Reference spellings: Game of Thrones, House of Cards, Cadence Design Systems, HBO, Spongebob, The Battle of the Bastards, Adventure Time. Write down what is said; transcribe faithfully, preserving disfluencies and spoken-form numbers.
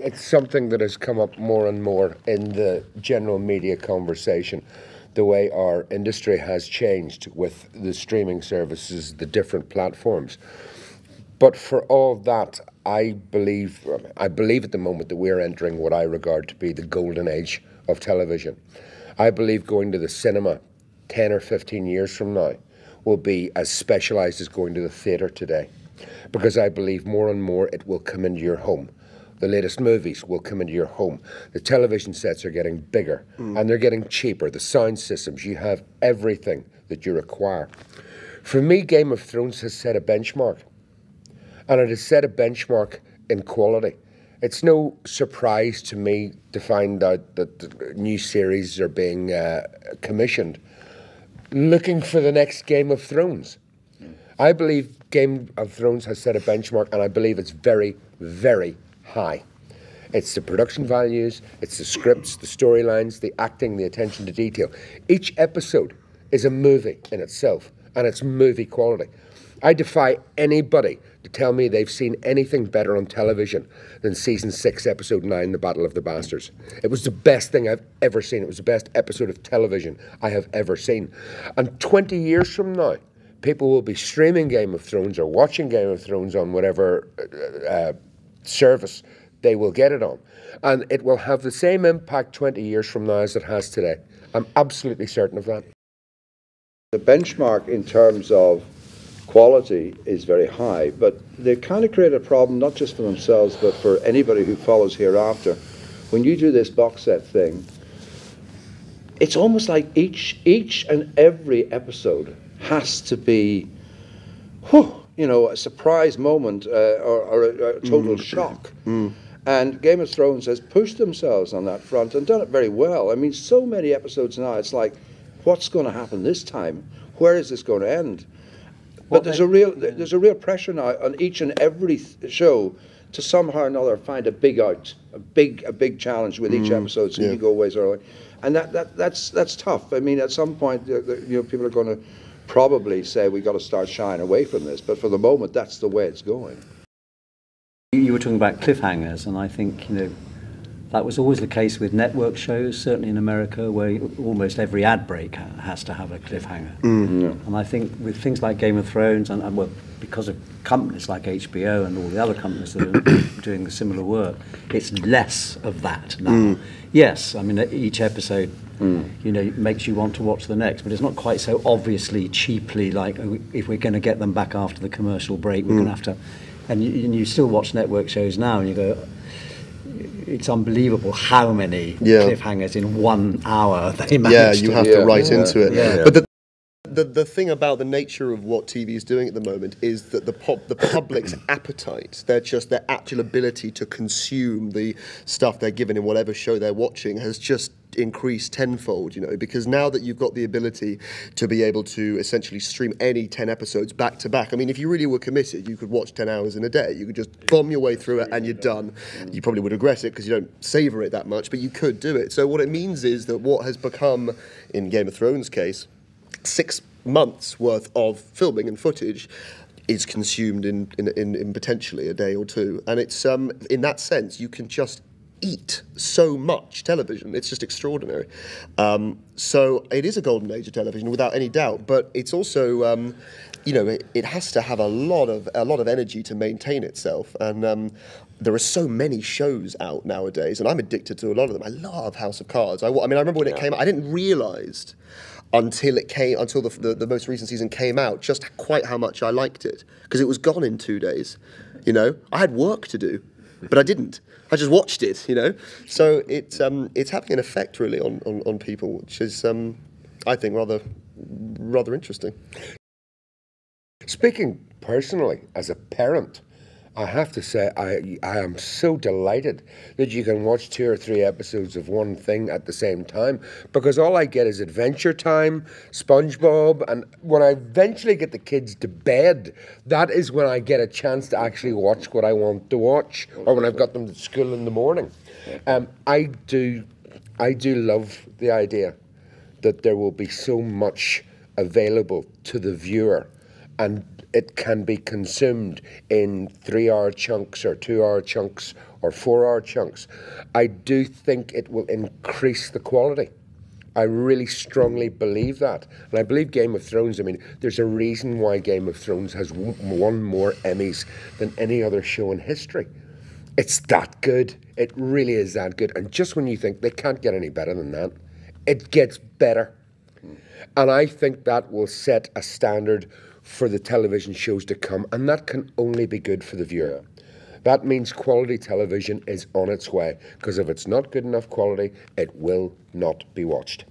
it's something that has come up more and more in the general media conversation, the way our industry has changed with the streaming services, the different platforms. But for all that, I believe, I believe at the moment that we're entering what I regard to be the golden age of television. I believe going to the cinema ten or fifteen years from now will be as specialised as going to the theatre today, because I believe more and more it will come into your home. The latest movies will come into your home. The television sets are getting bigger, mm. and they're getting cheaper. The sound systems, you have everything that you require. For me, Game of Thrones has set a benchmark, and it has set a benchmark in quality. It's no surprise to me to find out that new series are being uh, commissioned, looking for the next Game of Thrones. Mm. I believe Game of Thrones has set a benchmark, and I believe it's very, very high. It's the production values, it's the scripts, the storylines, the acting, the attention to detail. Each episode is a movie in itself, and it's movie quality. I defy anybody to tell me they've seen anything better on television than season six, episode nine, The Battle of the Bastards. It was the best thing I've ever seen. It was the best episode of television I have ever seen. And twenty years from now, people will be streaming Game of Thrones or watching Game of Thrones on whatever uh, service they will get it on, and it will have the same impact twenty years from now as it has today. I'm absolutely certain of that. The benchmark in terms of quality is very high, but they kind of create a problem not just for themselves but for anybody who follows hereafter. When you do this box set thing, it's almost like each each and every episode has to be, whew, you know, a surprise moment uh, or, or a, a total mm. shock. Mm. And Game of Thrones has pushed themselves on that front and done it very well. I mean, so many episodes now, it's like, what's going to happen this time? Where is this going to end? But well, there's I, a real yeah. there's a real pressure now on each and every th show to somehow or another find a big out, a big a big challenge with mm. each episode, so yeah. you go ways early. And that, that that's that's tough. I mean, at some point, the, the, you know, people are going to probably say we've got to start shying away from this, but for the moment that's the way it's going. You were talking about cliffhangers, and I think, you know, that was always the case with network shows, certainly in America, where almost every ad break ha has to have a cliffhanger. Mm-hmm. yeah. And I think with things like Game of Thrones, and, and well, because of companies like H B O and all the other companies that are doing the similar work, it's less of that now. Mm. Yes, I mean, each episode, mm. you know, makes you want to watch the next, but it's not quite so obviously cheaply, like, if we're going to get them back after the commercial break, we're mm. going to have to... And you, and you still watch network shows now, and you go... It's unbelievable how many yeah. cliffhangers in one hour they manage. Yeah, you have to yeah. write yeah. into it. Yeah. Yeah. But the, the the thing about the nature of what T V is doing at the moment is that the pop the public's appetite, their just their actual ability to consume the stuff they're given in whatever show they're watching, has just increase tenfold, you know, because now that you've got the ability to be able to essentially stream any ten episodes back to back. I mean, if you really were committed, you could watch ten hours in a day. You could just bomb your way through it and you're done. You probably would regret it because you don't savor it that much, but you could do it. So what it means is that what has become, in Game of Thrones' case, six months worth of filming and footage is consumed in, in, in, in potentially a day or two. And it's, um, in that sense, you can just eat so much television. It's just extraordinary. Um, so it is a golden age of television, without any doubt. But it's also, um, you know, it, it has to have a lot of a lot of energy to maintain itself. And um, there are so many shows out nowadays, and I'm addicted to a lot of them. I love House of Cards. I, I mean, I remember when it came out, I didn't realise until it came, until the, the the most recent season came out, just quite how much I liked it, because it was gone in two days. You know, I had work to do. But I didn't. I just watched it, you know. So it's um, it's having an effect really on on, on people, which is um, I think rather rather interesting. Speaking personally as a parent, I have to say I I am so delighted that you can watch two or three episodes of one thing at the same time, because all I get is Adventure Time, Spongebob, and when I eventually get the kids to bed, that is when I get a chance to actually watch what I want to watch, or when I've got them to school in the morning. Um, I do, I do love the idea that there will be so much available to the viewer, and it can be consumed in three-hour chunks or two-hour chunks or four-hour chunks. I do think it will increase the quality. I really strongly believe that. And I believe Game of Thrones, I mean, there's a reason why Game of Thrones has won more Emmys than any other show in history. It's that good. It really is that good. And just when you think they can't get any better than that, it gets better. And I think that will set a standard for the television shows to come. And that can only be good for the viewer. That means quality television is on its way, because if it's not good enough quality, it will not be watched.